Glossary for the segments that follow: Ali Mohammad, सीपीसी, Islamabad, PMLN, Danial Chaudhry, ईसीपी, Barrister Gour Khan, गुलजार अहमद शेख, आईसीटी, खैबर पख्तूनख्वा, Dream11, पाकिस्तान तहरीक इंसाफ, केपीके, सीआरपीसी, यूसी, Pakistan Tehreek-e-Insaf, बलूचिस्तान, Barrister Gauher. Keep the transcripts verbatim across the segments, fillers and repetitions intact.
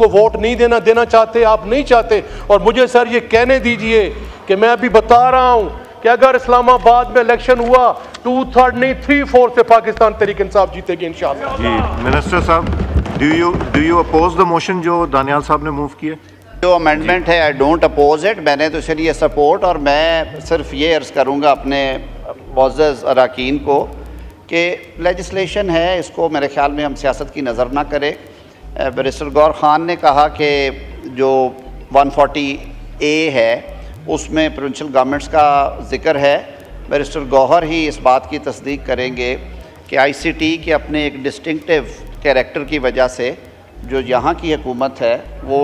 को वोट नहीं देना देना चाहते, आप नहीं चाहते। और मुझे सर ये कहने दीजिए कि मैं अभी बता रहा हूँ कि अगर इस्लामाबाद में इलेक्शन हुआ टू थर्ड नहीं थ्री फोर्थ से पाकिस्तान तहरीक इंसाफ जीतेगी इंशाअल्लाह। जी मिनिस्टर साहब, do you do you oppose the motion जो दानियाल साहब ने मूव किया? जो अमेंडमेंट है आई डोंट अपोज इट, मैंने तो इसलिए सपोर्ट, और मैं सिर्फ ये अर्ज़ करूँगा अपने मोअज़्ज़ज़ अरकान को कि लेजिस्लेशन है, इसको मेरे ख्याल में हम सियासत की नज़र ना करें। बैरिस्टर गौर खान ने कहा कि जो एक सौ चालीस ए है उसमें प्रोविंशियल गवर्नमेंट्स का जिक्र है, बैरिस्टर गौहर ही इस बात की तस्दीक करेंगे कि आईसीटी के अपने एक डिस्टिंक्टिव कैरेक्टर की वजह से जो यहाँ की हुकूमत है वो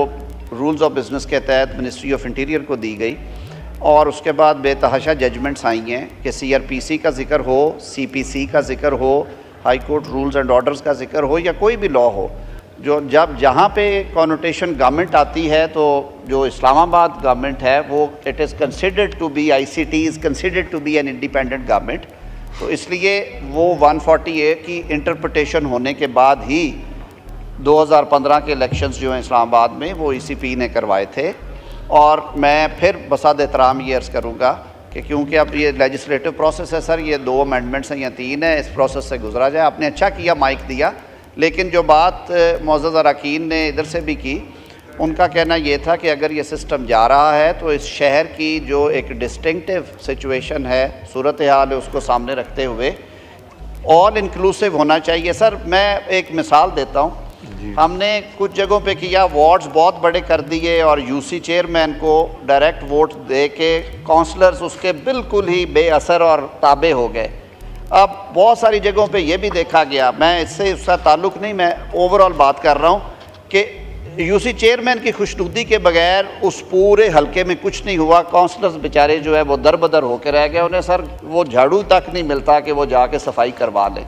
रूल्स ऑफ बिज़नेस के तहत मिनिस्ट्री ऑफ इंटीरियर को दी गई, और उसके बाद बेतहाशा जजमेंट्स आई हैं कि सीआरपीसी का जिक्र हो, सीपीसी का जिक्र हो, high court rules and orders का जिक्र हो, या कोई भी लॉ हो, जो जब जहाँ पे कॉनोटेशन गवर्नमेंट आती है तो जो इस्लामाबाद गवर्नमेंट है वो it is considered to be आईसीटी is considered to be an independent government, तो इसलिए वो एक सौ चालीस ए की इंटरप्रटेशन होने के बाद ही दो हज़ार पंद्रह के इलेक्शंस जो हैं इस्लामाबाद में वो ईसीपी ने करवाए थे। और मैं फिर बसात एहतराम ये अर्ज़ करूँगा कि क्योंकि अब ये लेजिस्लेटिव प्रोसेस है सर, ये दो अमेंडमेंट्स हैं या तीन है, इस प्रोसेस से गुजरा जाए। आपने अच्छा किया माइक दिया, लेकिन जो बात मोअज़्ज़ज़ अरकान ने इधर से भी की, उनका कहना ये था कि अगर ये सिस्टम जा रहा है तो इस शहर की जो एक डिस्टिंक्टिव सिचुएशन है, सूरत हाल है, उसको सामने रखते हुए ऑल इंक्लूसिव होना चाहिए। सर मैं एक मिसाल देता हूँ, हमने कुछ जगहों पे किया, वार्ड्स बहुत बड़े कर दिए और यूसी चेयरमैन को डायरेक्ट वोट दे के काउंसलर्स उसके बिल्कुल ही बेअसर और ताबे हो गए। अब बहुत सारी जगहों पे ये भी देखा गया, मैं इससे उसका ताल्लुक़ नहीं, मैं ओवरऑल बात कर रहा हूँ कि यूसी चेयरमैन की खुशनुदी के बगैर उस पूरे हलके में कुछ नहीं हुआ, काउंसलर्स बेचारे जो है वो दरबदर होकर रह गए, उन्हें सर वो झाड़ू तक नहीं मिलता कि वो जाके सफाई करवा लें।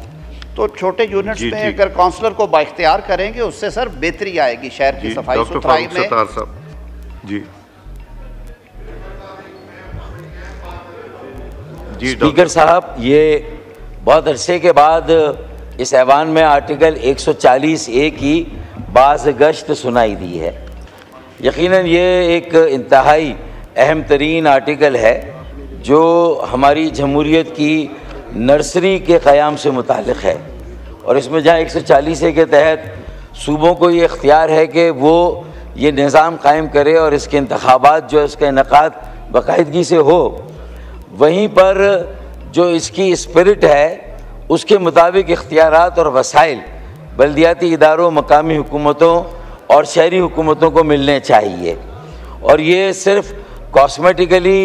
तो छोटे यूनिट्स में अगर काउंसलर को बाइख्तियार करेंगे उससे सर बेहतरी आएगी शहर की सफाई सुथराई में। जी जी स्पीकर साहब, ये बहुत अरसे के बाद इस ऐवान में आर्टिकल एक सौ चालीस ए की बाज़गश्त सुनाई दी है। यकीनन ये एक इंतहाई अहम तरीन आर्टिकल है जो हमारी जमहूरियत की नर्सरी के क़याम से मुतालिक है, और इसमें जहाँ एक सौ चालीस ए के तहत सूबों को ये इख्तियार है कि वो ये निज़ाम कायम करे और इसके इंतखाबात जो है उसका इनक़ाद बाकायदगी से हो, वहीं पर जो इसकी स्पिरिट है उसके मुताबिक इख्तियारात और वसाइल बल्दियाती इदारों, मकामी हुकूमतों और शहरी हुकूमतों को मिलने चाहिए। और ये सिर्फ कॉस्मेटिकली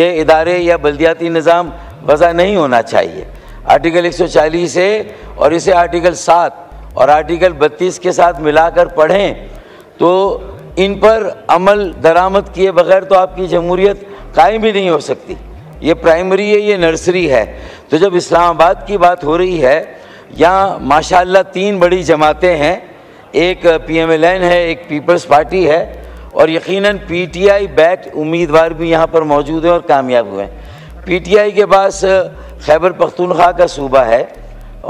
ये इदारे या बल्दियाती निज़ाम वजह नहीं होना चाहिए। आर्टिकल एक सौ चालीस है और इसे आर्टिकल सात और आर्टिकल बत्तीस के साथ मिलाकर पढ़ें तो इन पर अमल दरामद किए बगैर तो आपकी जमहूरियत कायम भी नहीं हो सकती। ये प्राइमरी है, ये नर्सरी है। तो जब इस्लामाबाद की बात हो रही है, यहाँ माशाल्लाह तीन बड़ी जमातें हैं, एक पीएमएलएन है, एक पीपल्स पार्टी है, और यकीनन पीटीआई बैक उम्मीदवार भी यहाँ पर मौजूद हैं और कामयाब हुए हैं। पीटीआई के पास खैबर पख्तूनख्वा का सूबा है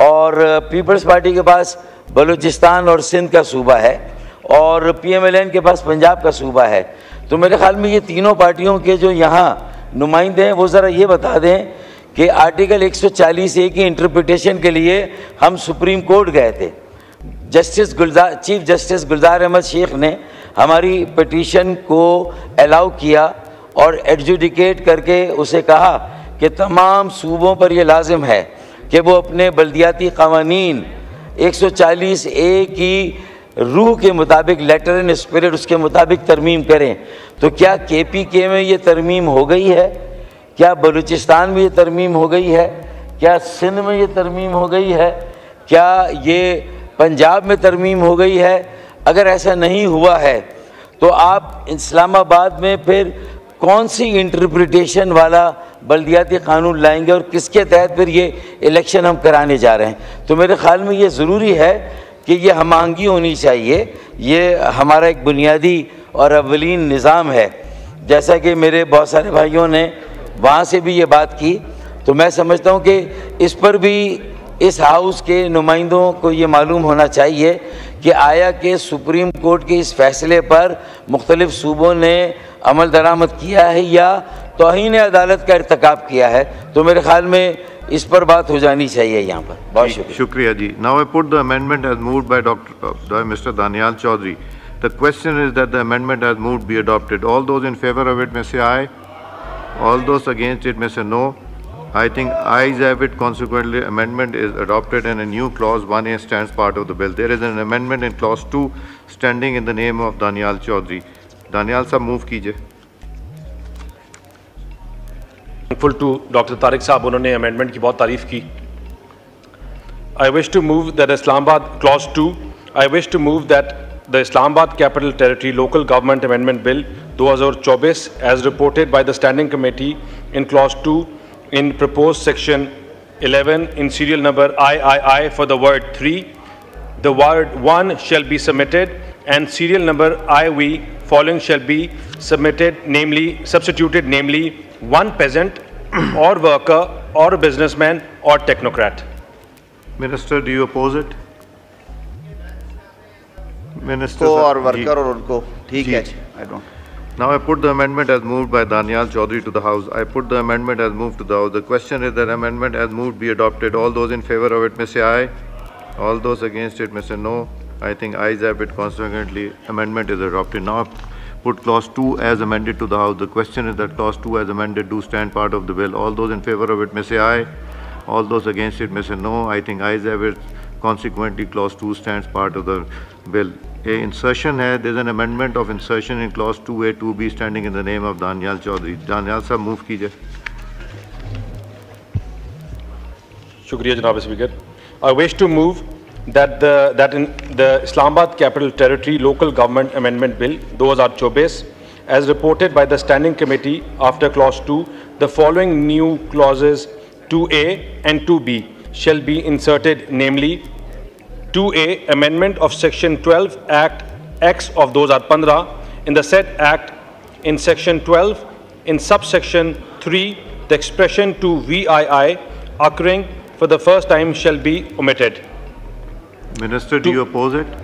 और पीपल्स पार्टी के पास बलूचिस्तान और सिंध का सूबा है और पीएमएलएन के पास पंजाब का सूबा है। तो मेरे ख़्याल में ये तीनों पार्टियों के जो यहाँ नुमाइंदे हैं वो ज़रा ये बता दें कि आर्टिकल एक सौ चालीस ए की इंटरप्रिटेशन के लिए हम सुप्रीम कोर्ट गए थे। Justice Gulzar chief justice गुलजार अहमद शेख ने हमारी पटिशन को अलाउ किया और एडजुडिकेट करके उसे कहा कि तमाम सूबों पर यह लाजिम है कि वो अपने बल्दियाती कवानीन एक सौ चालीस ए की रूह के मुताबिक, लेटर एंड स्पिरिट उसके मुताबिक तरमीम करें। तो क्या केपीके में ये तरमीम हो गई है? क्या बलूचिस्तान में ये तरमीम हो गई है? क्या सिंध में ये तरमीम हो गई है? क्या ये पंजाब में तरमीम हो गई है? अगर ऐसा नहीं हुआ है तो आप इस्लामाबाद में फिर कौन सी इंटरप्रिटेशन वाला बल्दियाती कानून लाएंगे और किसके तहत फिर ये इलेक्शन हम कराने जा रहे हैं? तो मेरे ख़्याल में ये ज़रूरी है कि ये हमआहंगी होनी चाहिए। ये हमारा एक बुनियादी और अवलीन निज़ाम है, जैसा कि मेरे बहुत सारे भाइयों ने वहाँ से भी ये बात की। तो मैं समझता हूँ कि इस पर भी इस हाउस के नुमाइंदों को ये मालूम होना चाहिए कि आया कि सुप्रीम कोर्ट के इस फैसले पर मुख्तलिफ सूबों ने अमल दरामद किया है या तौहीन अदालत का इर्तिकाब किया है, तो मेरे ख्याल में इस पर बात हो जानी चाहिए यहाँ पर। बहुत शुक्रिया शुक्रिया जी। Now I put the amendment as moved by doctor mister Daniyal Chaudhry. The question is that the amendment as moved be adopted. All those in favour of it may say aye, all those against it may say no. I think ayes have it. Consequently, amendment is adopted and a new clause one A stands part of the bill. There is an amendment in clause two standing in the name of Danial Chaudhry. Danial sir, move कीजिए. Thankful to Doctor Tariq साहब, उन्होंने amendment की बहुत तारीफ की. I wish to move that Islamabad clause two. I wish to move that the Islamabad Capital Territory Local Government Amendment Bill twenty twenty-four, as reported by the Standing Committee in clause two. In proposed section eleven in serial number three for the word three, the word one shall be submitted and serial number four following shall be submitted, namely substituted, namely one peasant or worker or businessman or technocrat. Minister, do you oppose it? Minister, ko or worker or unko theek hai, I don't. Now I put the amendment as moved by Danial Chaudhry to the house. I put the amendment as moved to the house. The question is that amendment as moved be adopted. All those in favor of it may say aye. All those against it may say no. I think ayes have it. Consequently, amendment is adopted. Now put clause two as amended to the house. The question is that clause two as amended do stand part of the bill. All those in favor of it may say aye. All those against it may say no. I think ayes have it. Consequently, clause two stands part of the bill. A insertion है, there is an amendment of insertion in clause two A, two B standing in the name of Danial Chaudhry. Danial साहब move कीजिए. शुक्रिया जनाब speaker. I wish to move that the that in the Islamabad Capital Territory Local Government Amendment Bill twenty twenty-four, as reported by the Standing Committee after clause two, the following new clauses two A and two B shall be inserted, namely two A amendment of section twelve act X of twenty fifteen. In the said act, in section twelve, in subsection three, the expression to V I I occurring for the first time shall be omitted. Minister, do you oppose it?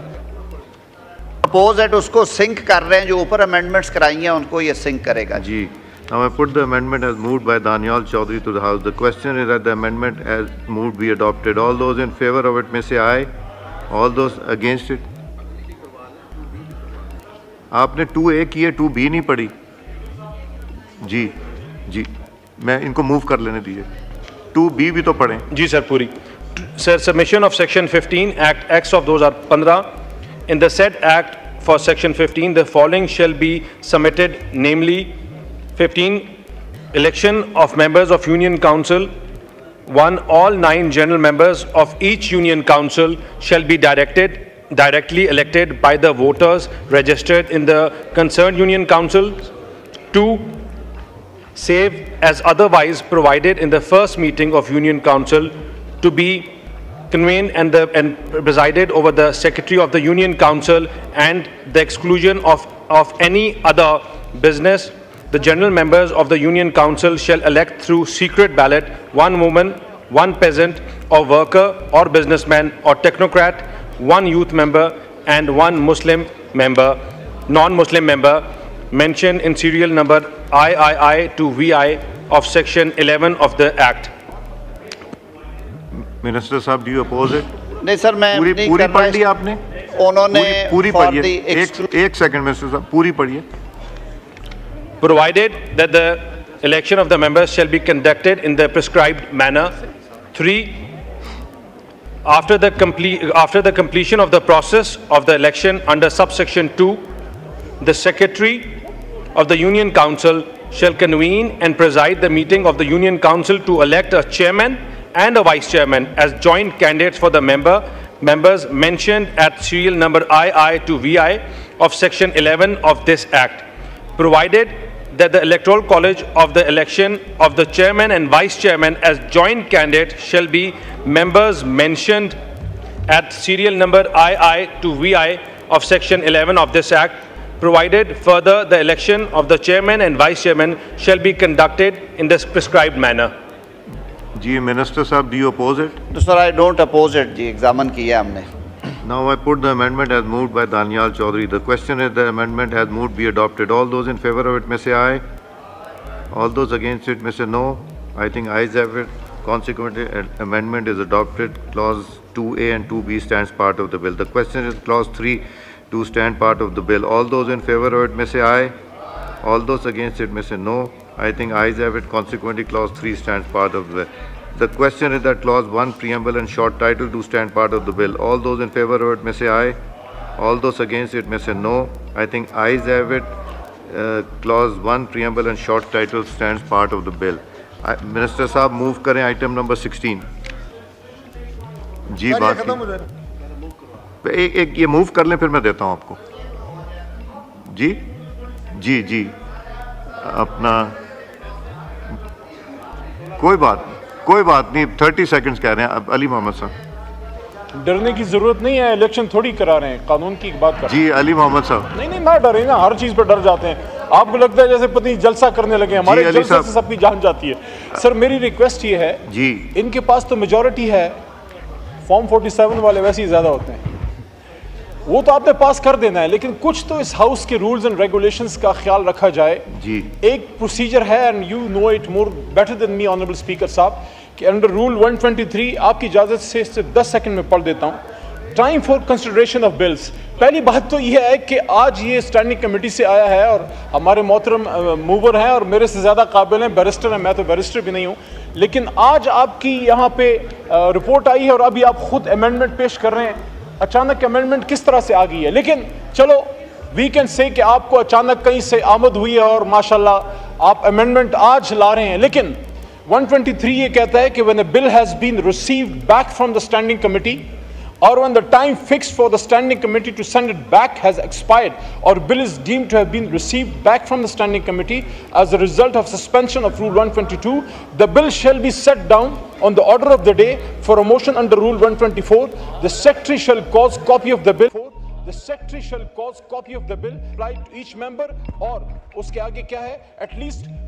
Oppose it. उसको sync कर रहे हैं, जो ऊपर amendments कराई हैं उनको ये sync करेगा जी. Now I put the amendment as moved by Danial Chaudhry to the house. The question is that the amendment as moved be adopted. All those in favor of it may say aye. All those against it. आपने two A की है, two B नहीं पढ़ी जी. जी मैं इनको move कर लेने दीजिए, two B भी तो पढ़ें जी सर पूरी. Sir, submission of section fifteen act X of twenty fifteen. In the said act for section fifteen the following shall be submitted, namely fifteen election of members of union council. One, all nine general members of each union council shall be directed directly elected by the voters registered in the concerned union council. Two, save as otherwise provided in the first meeting of union council to be convened and the and presided over the secretary of the union council, and the exclusion of of any other business. The general members of the union council shall elect through secret ballot one woman, one peasant or worker or businessman or technocrat, one youth member and one Muslim member, non-Muslim member mentioned in serial number three to V I of section eleven of the act. Minister sahab, do you oppose it? नहीं sir, मैं पूरी पूरी पढ़ ली आपने. उन्होंने पूरी पढ़ी है. एक सेकंड मिस्टर साहब, पूरी पढ़िए. Provided that the election of the members shall be conducted in the prescribed manner. Three, after the complete after the completion of the process of the election under subsection two, the secretary of the union council shall convene and preside the meeting of the union council to elect a chairman and a vice chairman as joint candidates for the member members mentioned at serial number two to V I of section eleven of this act. Provided that the electoral college of the election of the chairman and vice chairman as joint candidate shall be members mentioned at serial number two to V I of section eleven of this act. Provided further the election of the chairman and vice chairman shall be conducted in this prescribed manner. Ji, minister sahab, do you oppose it? No sir, I don't oppose it. Ji, examine किया हमने. Now I put the amendment as moved by Danial Chaudhry. The question is the amendment as moved be adopted. All those in favor of it may say aye. All those against it may say no. I think ayes have it. Consequently, amendment is adopted. Clause two A and two B stands part of the bill. The question is clause three to stand part of the bill. All those in favor of it may say aye. All those against it may say no. I think ayes have it. Consequently, clause three stands part of the bill. The question is that clause one, preamble and short title do stand part of the bill. All those in favor of it may say aye. All those against it may say no. I think ayes have it. Uh, clause one, preamble and short title stands part of the bill. I, Minister Saab, move करें item number sixteen. जी बात की एक एक ये move कर लें फिर मैं देता हूँ आपको. जी जी जी अपना कोई बात कोई बात नहीं. थर्टी सेकेंड्स कह रहे हैं अब अली मोहम्मद साहब. डरने की जरूरत नहीं है, इलेक्शन थोड़ी करा रहे हैं, कानून की बात कर. जी अली मोहम्मद साहब. नहीं नहीं ना डरे ना, हर चीज़ पे डर जाते हैं. आपको लगता है जैसे पत्नी जलसा करने लगे, हमारे जलसे से सबकी जान जाती है. सर मेरी रिक्वेस्ट ये है जी, इनके पास तो मेजोरिटी है, फॉर्म फोर्टी सेवन वाले वैसे ही ज़्यादा होते हैं, वो तो आपने पास कर देना है, लेकिन कुछ तो इस हाउस के रूल्स एंड रेगुलेशंस का ख्याल रखा जाए. जी एक प्रोसीजर है and you know it more better than me honourable speaker साहब कि अंडर रूल एक सौ तेईस आपकी इजाज़त से सिर्फ दस सेकंड में पढ़ देता हूँ. Time for consideration of bills. पहली बात तो यह है कि आज ये स्टैंडिंग कमेटी से आया है और हमारे मोहतरम मूवर हैं और मेरे से ज़्यादा काबिल हैं, बैरिस्टर हैं, मैं तो बैरिस्टर भी नहीं हूँ, लेकिन आज आपकी यहाँ पे रिपोर्ट आई है और अभी आप खुद अमेंडमेंट पेश कर रहे हैं. अचानक अमेंडमेंट किस तरह से आ गई है, लेकिन चलो वी कैन से कि आपको अचानक कहीं से आमद हुई है और माशाल्लाह आप अमेंडमेंट आज ला रहे हैं, लेकिन एक सौ तेईस ये कहता है कि when a bill has been received back from the standing committee और when the time fix for the standing committee to send it back has expired और bill is deemed to have been received back from the standing committee as a result of suspension of rule एक सौ बाईस, the bill shall be set down on the order of the day for a motion under rule one twenty-four. The secretary shall cause copy of the bill the secretary shall cause copy of the bill applied to each member. Aur uske aage kya hai, at least